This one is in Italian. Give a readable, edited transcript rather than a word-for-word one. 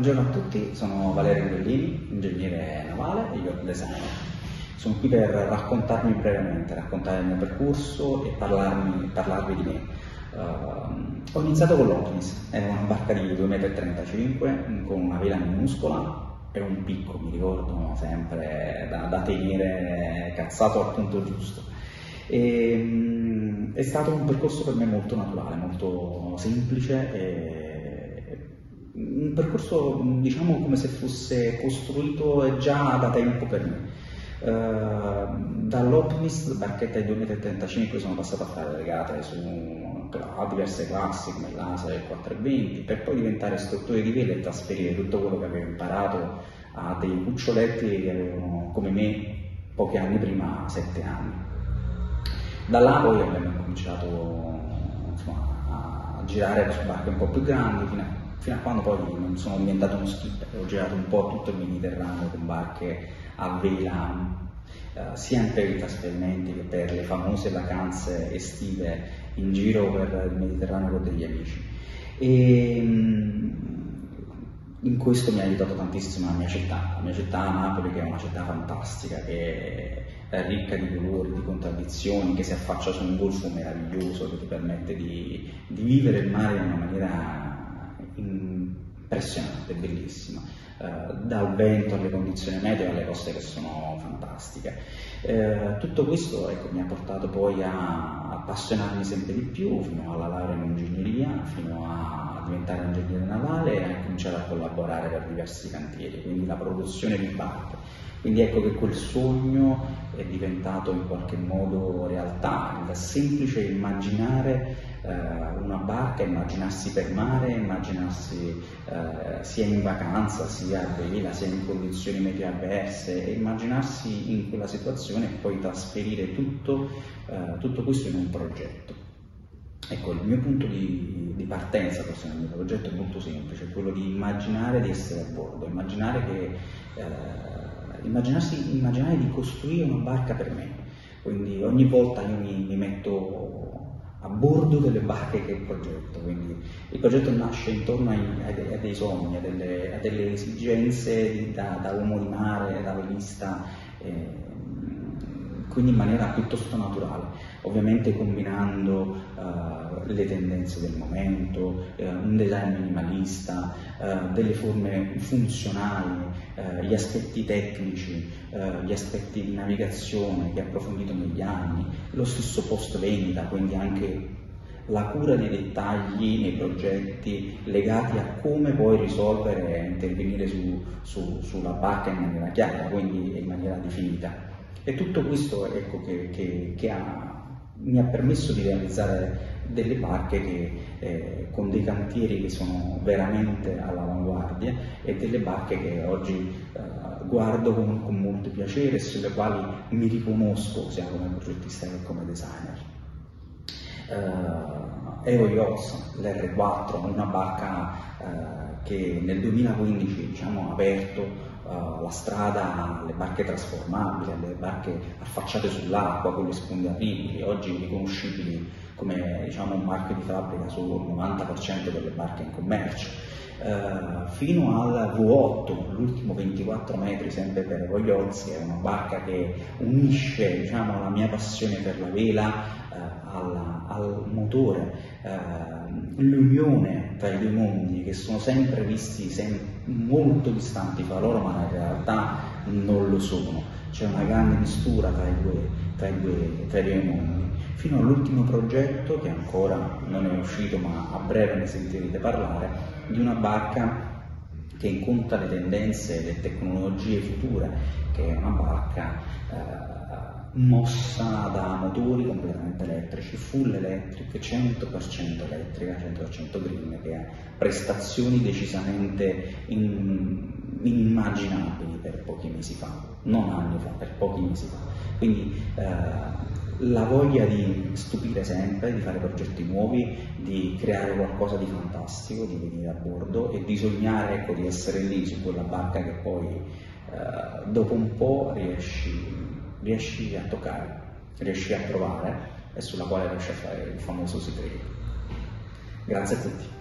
Buongiorno a tutti, sono Valerio Rivellini, ingegnere navale e yacht designer. Sono qui per raccontarmi brevemente, raccontare il mio percorso e parlarvi di me. Ho iniziato con l'Optimis, era una barca di 2,35 m con una vela minuscola e un picco, mi ricordo sempre, da tenere cazzato al punto giusto. È stato un percorso per me molto naturale, molto semplice e un percorso, diciamo, come se fosse costruito già da tempo per me. Dall'Optimist, barchetta di 2,35 m, sono passato a fare le gare a diverse classi come Laser 420, per poi diventare istruttore di vela e trasferire tutto quello che avevo imparato a dei cuccioletti che avevano, come me, pochi anni prima, 7 anni. Da là poi abbiamo cominciato, insomma, a girare su barche un po' più grandi, fino a quando poi non sono diventato uno skipper. Ho girato un po' tutto il Mediterraneo con barche a vela, sia per i trasferimenti che per le famose vacanze estive in giro per il Mediterraneo con degli amici. E in questo mi ha aiutato tantissimo la mia città Napoli, che è una città fantastica, che è ricca di colori, di contraddizioni, che si affaccia su un golfo meraviglioso che ti permette di vivere il mare in una maniera impressionante, bellissima, dal vento alle condizioni meteo, alle coste che sono fantastiche. Tutto questo, ecco, mi ha portato poi a appassionarmi sempre di più, fino alla laurea in ingegneria, fino a diventare ingegnere navale e a cominciare a collaborare per diversi cantieri, quindi la produzione di barche. Quindi ecco che quel sogno è diventato in qualche modo realtà, è semplice immaginare una barca, immaginarsi per mare, immaginarsi sia in vacanza, sia a vela, sia in condizioni meteo avverse, e immaginarsi in quella situazione e poi trasferire tutto questo in un progetto. Ecco, il mio punto di partenza per il mio progetto è molto semplice, quello di immaginare di essere a bordo, immaginare di costruire una barca per me. Quindi ogni volta io mi metto a bordo delle barche che progetto, quindi il progetto nasce intorno a dei sogni, a delle esigenze da uomo di mare, da velista, quindi in maniera piuttosto naturale, ovviamente combinando le tendenze del momento, un design minimalista, delle forme funzionali, gli aspetti tecnici, gli aspetti di navigazione che ho approfondito negli anni, lo stesso post vendita, quindi anche la cura dei dettagli nei progetti legati a come puoi risolvere e intervenire sulla barca in maniera chiara, quindi in maniera definita. E tutto questo, ecco, mi ha permesso di realizzare delle barche con dei cantieri che sono veramente all'avanguardia e delle barche che oggi guardo con molto piacere e sulle quali mi riconosco sia come progettista che come designer. Evo Yachts, l'R4, una barca che nel 2015, diciamo, ha aperto la strada alle barche trasformabili, alle barche affacciate sull'acqua con le sponde apribili, oggi riconoscibili come, diciamo, un marchio di fabbrica solo il 90% delle barche in commercio, fino al V8, l'ultimo 24 metri, sempre per Vogliozzi, è una barca che unisce, diciamo, la mia passione per la vela al motore, l'unione tra i due mondi che sono sempre visti molto distanti fra loro, ma in realtà non lo sono. C'è una grande mistura tra i due mondi, fino all'ultimo progetto che ancora non è uscito, ma a breve ne sentirete parlare, di una barca che incontra le tendenze e le tecnologie future, che è una barca mossa da motori completamente elettrici, full electric, 100% elettrica, 100% green, che ha prestazioni decisamente inimmaginabili per pochi mesi fa, non anni fa, per pochi mesi fa. Quindi la voglia di stupire sempre, di fare progetti nuovi, di creare qualcosa di fantastico, di venire a bordo e di sognare, ecco, di essere lì su quella barca che poi dopo un po' riesci a toccare, riesci a provare e sulla quale riesci a fare il famoso segreto. Grazie a tutti.